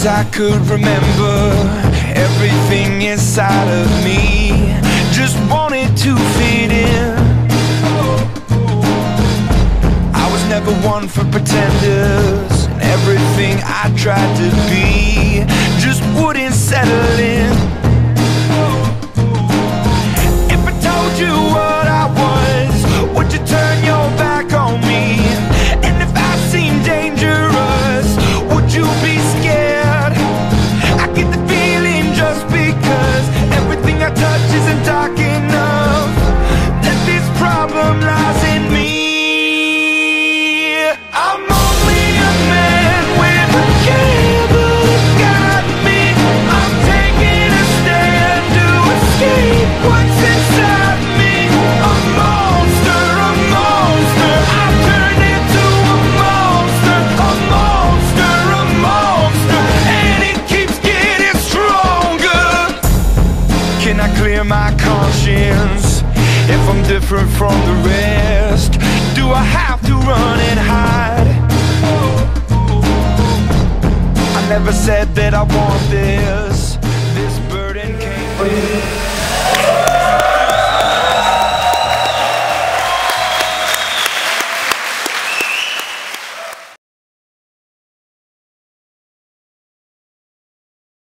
as I could remember, everything inside of me just wanted to fit in. I was never one for pretenders, and everything I tried to be just wouldn't settle in. If I told you what I was, would you turn your back on me? And if I seemed dangerous, would you be scared? I get the feeling just because everything I touch isn't dark enough, that this problem lies in me. I'm only a man with a cable got me. I'm taking a stand to escape what's inside me. A monster, a monster. I've turned into a monster, a monster, a monster, and it keeps getting stronger. Can I clear my conscience if I'm different from the rest? Do I have to run and hide? I never said that I want this.